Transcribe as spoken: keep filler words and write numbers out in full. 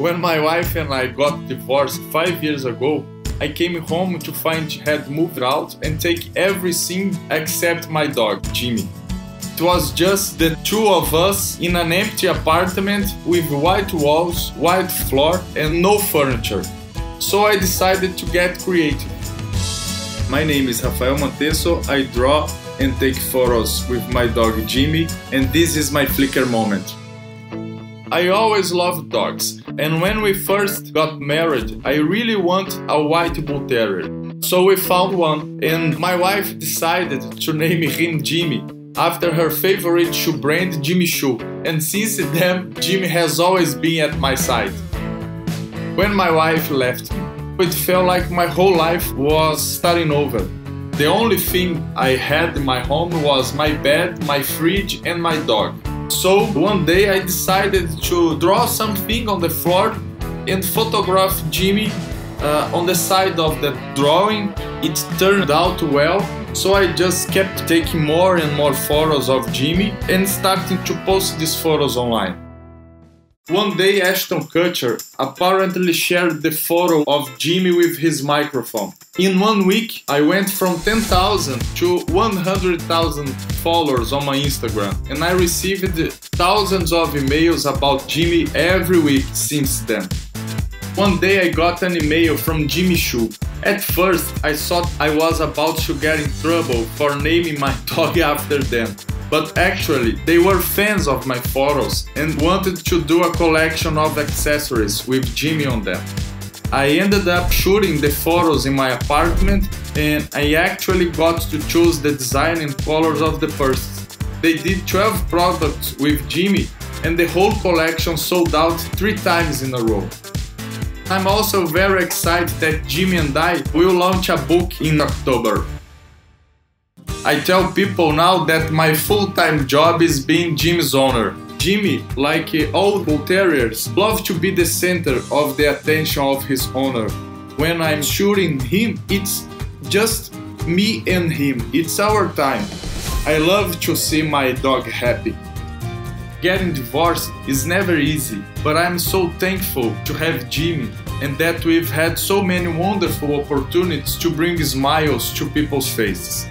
When my wife and I got divorced five years ago, I came home to find she had moved out and take everything except my dog, Jimmy. It was just the two of us in an empty apartment with white walls, white floor and no furniture. So I decided to get creative. My name is Rafael Mantesso, I draw and take photos with my dog Jimmy, and this is my Flickr moment. I always loved dogs, and when we first got married, I really want a white Bull Terrier. So we found one, and my wife decided to name him Jimmy, after her favorite shoe brand Jimmy Choo, and since then, Jimmy has always been at my side. When my wife left me, it felt like my whole life was starting over. The only thing I had in my home was my bed, my fridge, and my dog. So one day I decided to draw something on the floor and photograph Jimmy uh, on the side of the drawing. It turned out well, so I just kept taking more and more photos of Jimmy and starting to post these photos online. One day Ashton Kutcher apparently shared the photo of Jimmy with his microphone. In one week I went from ten thousand to one hundred thousand followers on my Instagram, and I received thousands of emails about Jimmy every week since then. One day I got an email from Jimmy Choo. At first I thought I was about to get in trouble for naming my dog after them. But actually, they were fans of my photos and wanted to do a collection of accessories with Jimmy on them. I ended up shooting the photos in my apartment, and I actually got to choose the design and colors of the purses. They did twelve products with Jimmy, and the whole collection sold out three times in a row. I'm also very excited that Jimmy and I will launch a book in October. I tell people now that my full-time job is being Jimmy's owner. Jimmy, like all Bull Terriers, loves to be the center of the attention of his owner. When I'm shooting him, it's just me and him. It's our time. I love to see my dog happy. Getting divorced is never easy, but I'm so thankful to have Jimmy and that we've had so many wonderful opportunities to bring smiles to people's faces.